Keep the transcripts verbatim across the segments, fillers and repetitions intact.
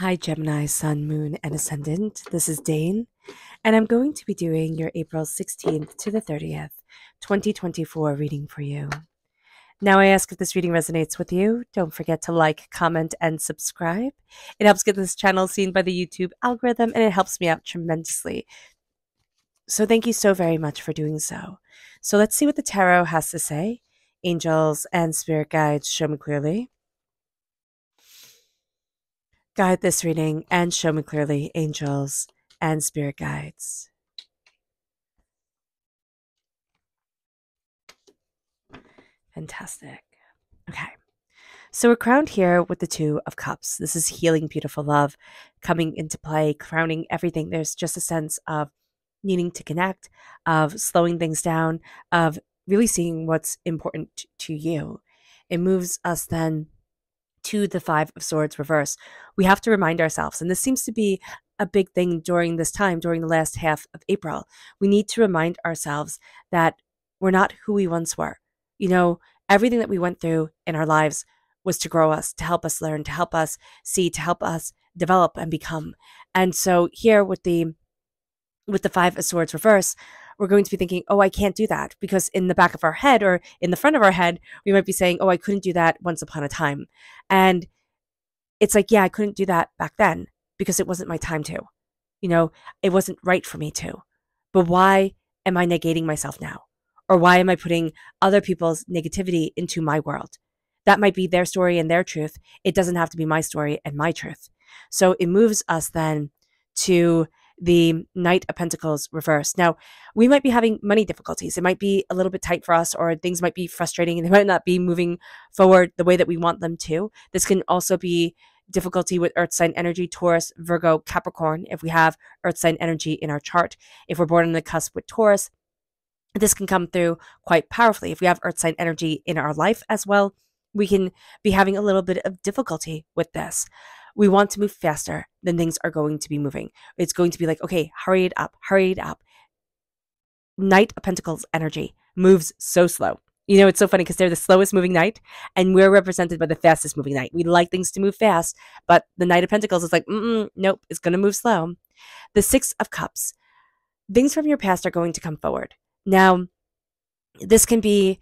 Hi Gemini, Sun, Moon, and Ascendant. This is Dane, and I'm going to be doing your April sixteenth to the thirtieth, twenty twenty-four reading for you. Now I ask if this reading resonates with you, don't forget to like, comment, and subscribe. It helps get this channel seen by the YouTube algorithm, and it helps me out tremendously. So thank you so very much for doing so. So let's see what the tarot has to say. Angels and spirit guides, show me clearly. Guide this reading and show me clearly, angels and spirit guides. Fantastic. Okay. So we're crowned here with the Two of Cups. This is healing, beautiful love coming into play, crowning everything. There's just a sense of needing to connect, of slowing things down, of really seeing what's important to you. It moves us then to the Five of Swords reverse. We have to remind ourselves, and this seems to be a big thing during this time, during the last half of April. We need to remind ourselves that we're not who we once were. You know, everything that we went through in our lives was to grow us, to help us learn, to help us see, to help us develop and become. And so here with the with the Five of Swords reverse, we're going to be thinking, oh, I can't do that, because in the back of our head or in the front of our head, we might be saying, oh, I couldn't do that once upon a time. And it's like, yeah, I couldn't do that back then because it wasn't my time to, you know, it wasn't right for me to, but why am I negating myself now? Or why am I putting other people's negativity into my world? That might be their story and their truth. It doesn't have to be my story and my truth. So it moves us then to the Knight of Pentacles reversed. Now, we might be having money difficulties. It might be a little bit tight for us, or things might be frustrating and they might not be moving forward the way that we want them to. This can also be difficulty with Earth sign energy, Taurus, Virgo, Capricorn. If we have Earth sign energy in our chart, if we're born on the cusp with Taurus, this can come through quite powerfully. If we have Earth sign energy in our life as well, we can be having a little bit of difficulty with this. We want to move faster than things are going to be moving. It's going to be like, okay, hurry it up, hurry it up. Knight of Pentacles energy moves so slow. You know, it's so funny because they're the slowest moving knight and we're represented by the fastest moving knight. We like things to move fast, but the Knight of Pentacles is like, mm-mm, nope, it's going to move slow. The Six of Cups. Things from your past are going to come forward. Now, this can be,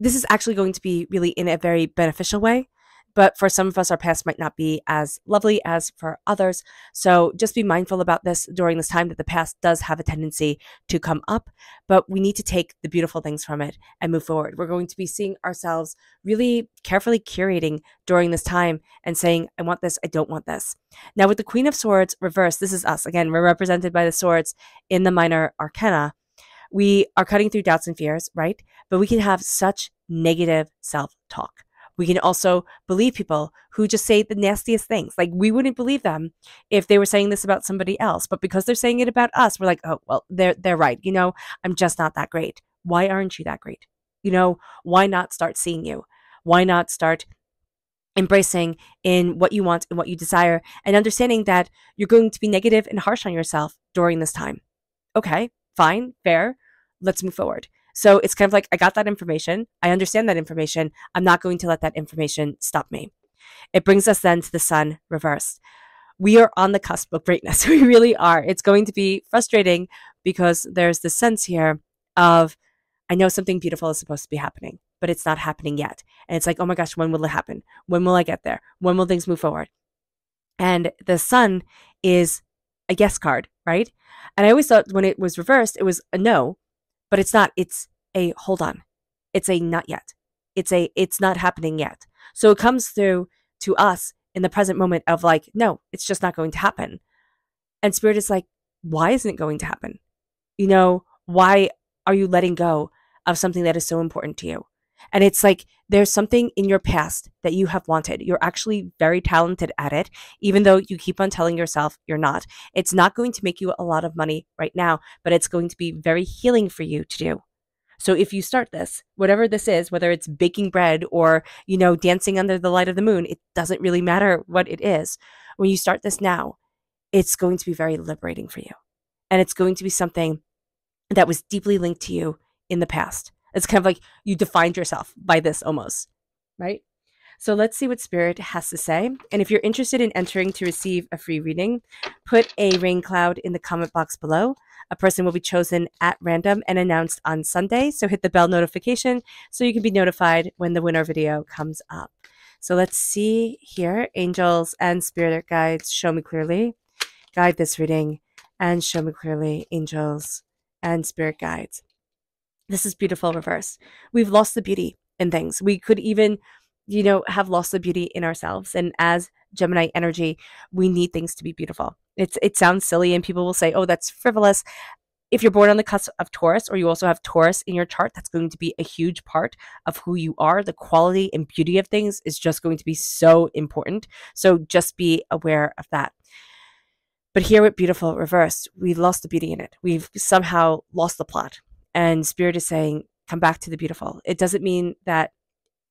this is actually going to be really in a very beneficial way. But for some of us, our past might not be as lovely as for others. So just be mindful about this during this time, that the past does have a tendency to come up, but we need to take the beautiful things from it and move forward. We're going to be seeing ourselves really carefully curating during this time and saying, I want this, I don't want this. Now with the Queen of Swords reversed, this is us. Again, we're represented by the swords in the minor arcana. We are cutting through doubts and fears, right? But we can have such negative self-talk. We can also believe people who just say the nastiest things. Like, we wouldn't believe them if they were saying this about somebody else, but because they're saying it about us, we're like, oh, well, they're, they're right. You know, I'm just not that great. Why aren't you that great? You know, why not start seeing you? Why not start embracing in what you want and what you desire, and understanding that you're going to be negative and harsh on yourself during this time? Okay, fine, fair. Let's move forward. So it's kind of like, I got that information. I understand that information. I'm not going to let that information stop me. It brings us then to the Sun reversed. We are on the cusp of greatness. We really are. It's going to be frustrating because there's this sense here of, I know something beautiful is supposed to be happening, but it's not happening yet. And it's like, oh my gosh, when will it happen? When will I get there? When will things move forward? And the Sun is a yes card, right? And I always thought when it was reversed, it was a no. But it's not, it's a hold on. It's a not yet. It's a, it's not happening yet. So it comes through to us in the present moment of like, no, it's just not going to happen. And Spirit is like, why isn't it going to happen? You know, why are you letting go of something that is so important to you? And it's like, there's something in your past that you have wanted. You're actually very talented at it, even though you keep on telling yourself you're not. It's not going to make you a lot of money right now, but it's going to be very healing for you to do. So if you start this, whatever this is, whether it's baking bread or, you know, dancing under the light of the moon, it doesn't really matter what it is. When you start this now, it's going to be very liberating for you. And it's going to be something that was deeply linked to you in the past. It's kind of like you defined yourself by this almost, right? So let's see what Spirit has to say. And if you're interested in entering to receive a free reading, put a rain cloud in the comment box below. A person will be chosen at random and announced on Sunday. So hit the bell notification so you can be notified when the winner video comes up. So let's see here. Angels and Spirit Guides, show me clearly. Guide this reading and show me clearly, angels and spirit guides. This is beautiful reverse. We've lost the beauty in things. We could even, you know, have lost the beauty in ourselves. And as Gemini energy, we need things to be beautiful. It's, it sounds silly and people will say, oh, that's frivolous. If you're born on the cusp of Taurus, or you also have Taurus in your chart, that's going to be a huge part of who you are. The quality and beauty of things is just going to be so important. So just be aware of that. But here with beautiful reversed, we lost the beauty in it. We've somehow lost the plot. And Spirit is saying, come back to the beautiful. It doesn't mean that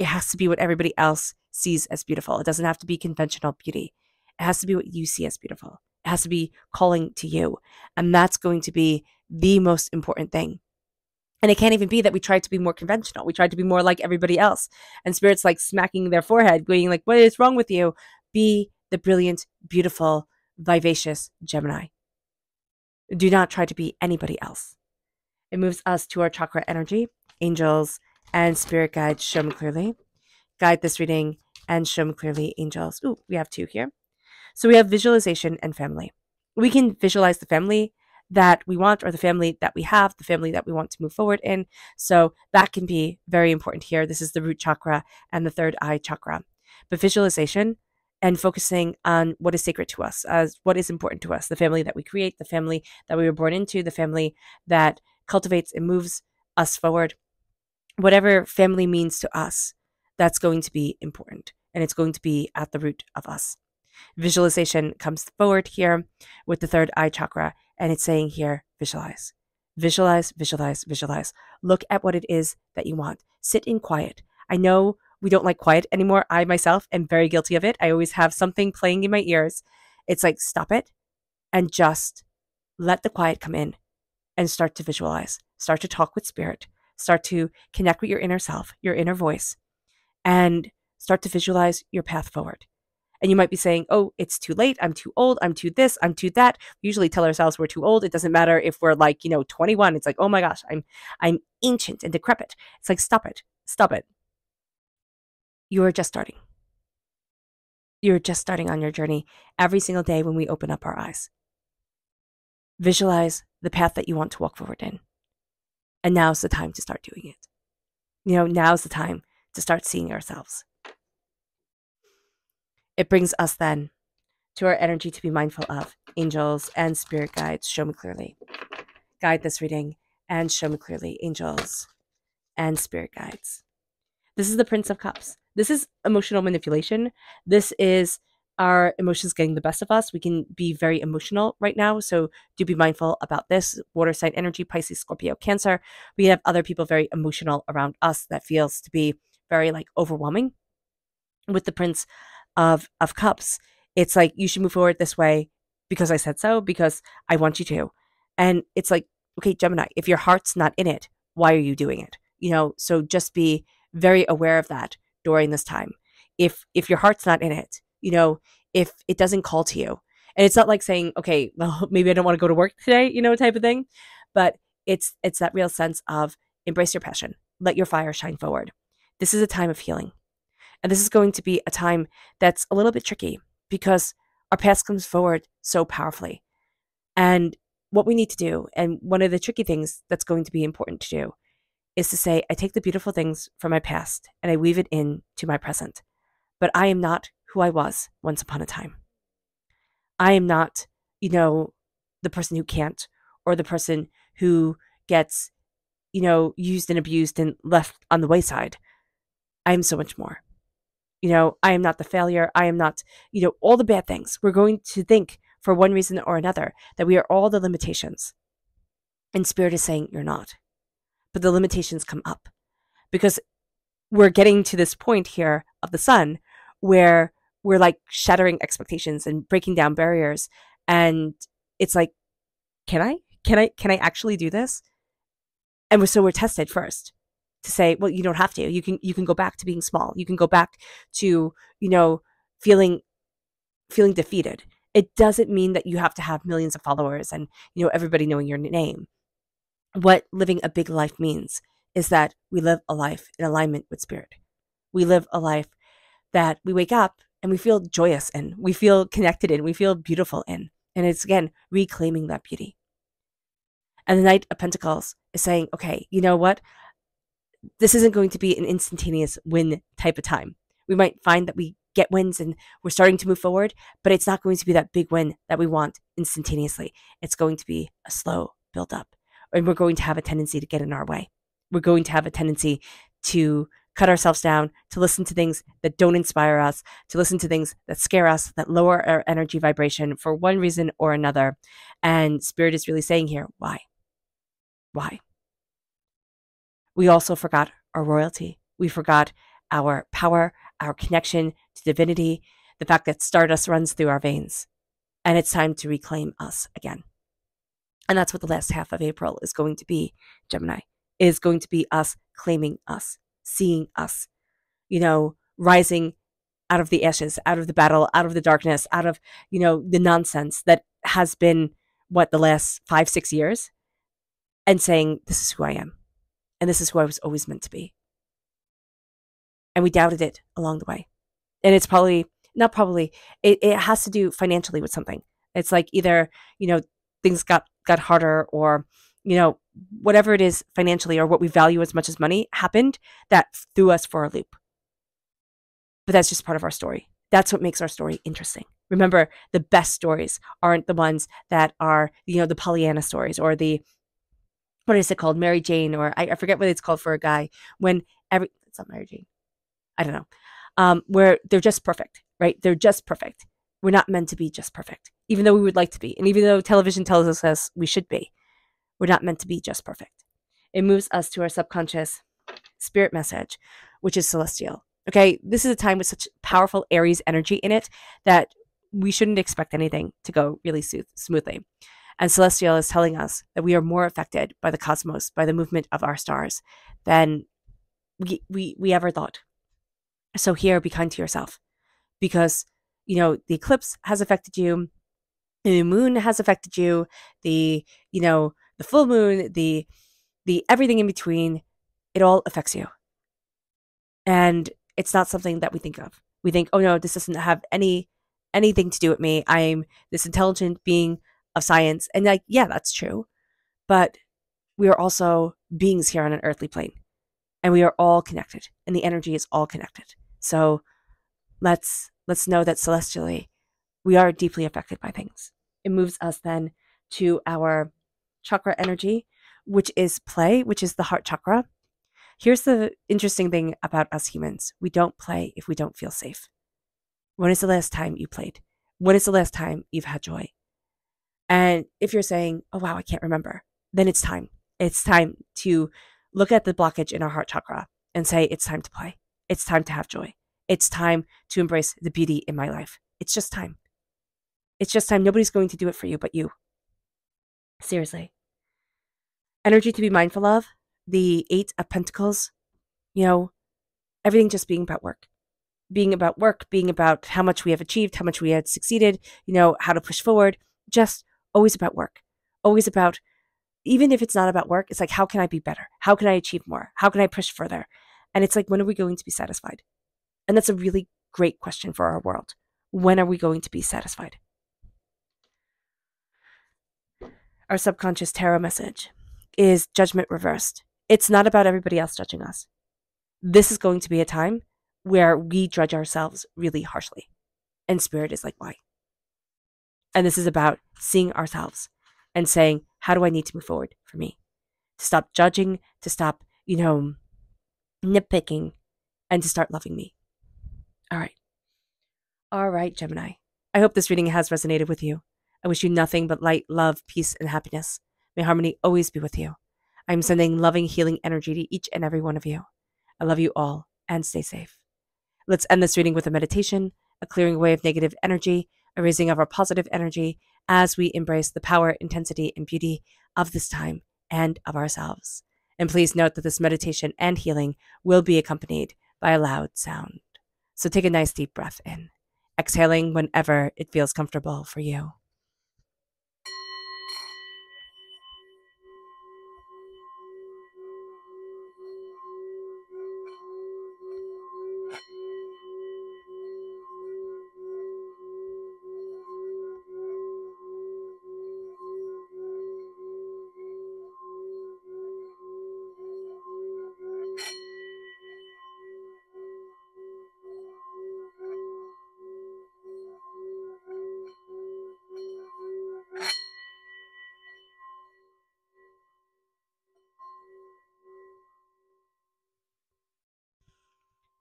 it has to be what everybody else sees as beautiful. It doesn't have to be conventional beauty. It has to be what you see as beautiful. It has to be calling to you. And that's going to be the most important thing. And it can't even be that we tried to be more conventional. We tried to be more like everybody else. And Spirit's like smacking their forehead, going like, what is wrong with you? Be the brilliant, beautiful, vivacious Gemini. Do not try to be anybody else. It moves us to our chakra energy. Angels and spirit guides, show me clearly. Guide this reading and show me clearly, angels. Ooh, we have two here. So we have visualization and family. We can visualize the family that we want, or the family that we have, the family that we want to move forward in. So that can be very important here. This is the root chakra and the third eye chakra. But visualization and focusing on what is sacred to us, as what is important to us, the family that we create, the family that we were born into, the family that cultivates and moves us forward. Whatever family means to us, that's going to be important, and it's going to be at the root of us. Visualization comes forward here with the third eye chakra, and it's saying here, visualize. Visualize, visualize, visualize. Look at what it is that you want. Sit in quiet. I know we don't like quiet anymore. I myself am very guilty of it. I always have something playing in my ears. It's like, stop it and just let the quiet come in and start to visualize, start to talk with spirit, start to connect with your inner self, your inner voice, and start to visualize your path forward. And you might be saying, oh, it's too late. I'm too old. I'm too this. I'm too that. We usually tell ourselves we're too old. It doesn't matter if we're like, you know, twenty-one. It's like, oh my gosh, I'm, I'm ancient and decrepit. It's like, stop it. Stop it. You are just starting. You're just starting on your journey every single day when we open up our eyes. Visualize the path that you want to walk forward in. And now's the time to start doing it. You know, now's the time to start seeing ourselves. It brings us then to our energy to be mindful of. Angels and spirit guides, show me clearly. Guide this reading and show me clearly, angels and spirit guides. This is the Prince of Cups. This is emotional manipulation. This is our emotions getting the best of us. We can be very emotional right now, so do be mindful about this. Water sign energy, Pisces, Scorpio, Cancer. We have other people very emotional around us that feels to be very like overwhelming. With the Prince of, of Cups, it's like, you should move forward this way because I said so, because I want you to. And it's like, okay, Gemini, if your heart's not in it, why are you doing it? You know, so just be very aware of that during this time. If if your heart's not in it, you know, if it doesn't call to you, and it's not like saying, okay, well, maybe I don't want to go to work today, you know, type of thing. But it's it's that real sense of embrace your passion, let your fire shine forward. This is a time of healing. And this is going to be a time that's a little bit tricky because our past comes forward so powerfully. And what we need to do, and one of the tricky things that's going to be important to do, is to say, I take the beautiful things from my past and I weave it in to my present. But I am not who I was once upon a time. I am not, you know, the person who can't, or the person who gets, you know, used and abused and left on the wayside. I am so much more. You know, I am not the failure. I am not, you know, all the bad things. We're going to think for one reason or another that we are all the limitations. And Spirit is saying, you're not. But the limitations come up because we're getting to this point here of the sun where we're like shattering expectations and breaking down barriers. And it's like, can I, can I, can I actually do this? And we're, so we're tested first. to say, well, you don't have to. You can you can go back to being small. You can go back to, you know, feeling feeling defeated. It doesn't mean that you have to have millions of followers and, you know, everybody knowing your name. What living a big life means is that we live a life in alignment with spirit. We live a life that we wake up and we feel joyous in, we feel connected in, we feel beautiful in. And it's, again, reclaiming that beauty. And the Knight of Pentacles is saying, okay, you know what? This isn't going to be an instantaneous win type of time. We might find that we get wins and we're starting to move forward, but it's not going to be that big win that we want instantaneously. It's going to be a slow build up. And we're going to have a tendency to get in our way. We're going to have a tendency to cut ourselves down, to listen to things that don't inspire us, to listen to things that scare us, that lower our energy vibration for one reason or another. And Spirit is really saying here, why? Why? We also forgot our royalty. We forgot our power, our connection to divinity, the fact that stardust runs through our veins. And it's time to reclaim us again. And that's what the last half of April is going to be, Gemini. It is going to be us claiming us, seeing us, you know, rising out of the ashes, out of the battle, out of the darkness, out of, you know, the nonsense that has been, what, the last five, six years, and saying, this is who I am. And this is who I was always meant to be. And we doubted it along the way. And it's probably, not probably, it, it has to do financially with something. It's like either, you know, things got, got harder, or, you know, whatever it is financially, or what we value as much as money happened that threw us for a loop. But that's just part of our story. That's what makes our story interesting. Remember, the best stories aren't the ones that are, you know, the Pollyanna stories, or the, what is it called? Mary Jane, or I, I forget what it's called for a guy, when every, it's not Mary Jane. I don't know. Um, where they're just perfect, right? They're just perfect. We're not meant to be just perfect, even though we would like to be. And even though television tells us we should be, we're not meant to be just perfect. It moves us to our subconscious spirit message, which is celestial. Okay, this is a time with such powerful Aries energy in it that we shouldn't expect anything to go really sooth smoothly. And celestial is telling us that we are more affected by the cosmos, by the movement of our stars, than we, we, we ever thought. So here, be kind to yourself, because, you know, the eclipse has affected you, the moon has affected you, the, you know, the full moon, the, the everything in between, it all affects you. And it's not something that we think of. We think, oh no, this doesn't have any, anything to do with me. I'm this intelligent being of science. And like, yeah, that's true. But we are also beings here on an earthly plane, and we are all connected, and the energy is all connected. So let's, let's know that celestially, we are deeply affected by things. It moves us then to our chakra energy, which is play, which is the heart chakra. Here's the interesting thing about us humans. We don't play if we don't feel safe. When is the last time you played? When is the last time you've had joy? And if you're saying, oh wow, I can't remember, then it's time. It's time to look at the blockage in our heart chakra and say, it's time to play. It's time to have joy. It's time to embrace the beauty in my life. It's just time. It's just time. Nobody's going to do it for you but you. Seriously. Energy to be mindful of, the Eight of Pentacles, you know, everything just being about work, being about work, being about how much we have achieved, how much we had succeeded, you know, how to push forward, just always about work, always about, even if it's not about work, it's like, how can I be better? How can I achieve more? How can I push further? And it's like, when are we going to be satisfied? And that's a really great question for our world. When are we going to be satisfied? Our subconscious tarot message is judgment reversed. It's not about everybody else judging us. This is going to be a time where we judge ourselves really harshly. And Spirit is like, why? And this is about seeing ourselves and saying, how do I need to move forward for me? To stop judging, to stop, you know, nitpicking, and to start loving me. All right. All right, Gemini. I hope this reading has resonated with you. I wish you nothing but light, love, peace, and happiness. May harmony always be with you. I am sending loving, healing energy to each and every one of you. I love you all, and stay safe. Let's end this reading with a meditation, a clearing away of negative energy, a raising of our positive energy as we embrace the power, intensity, and beauty of this time and of ourselves. And please note that this meditation and healing will be accompanied by a loud sound. So take a nice deep breath in, exhaling whenever it feels comfortable for you.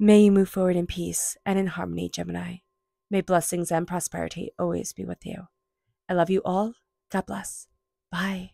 May you move forward in peace and in harmony, Gemini. May blessings and prosperity always be with you. I love you all. God bless. Bye.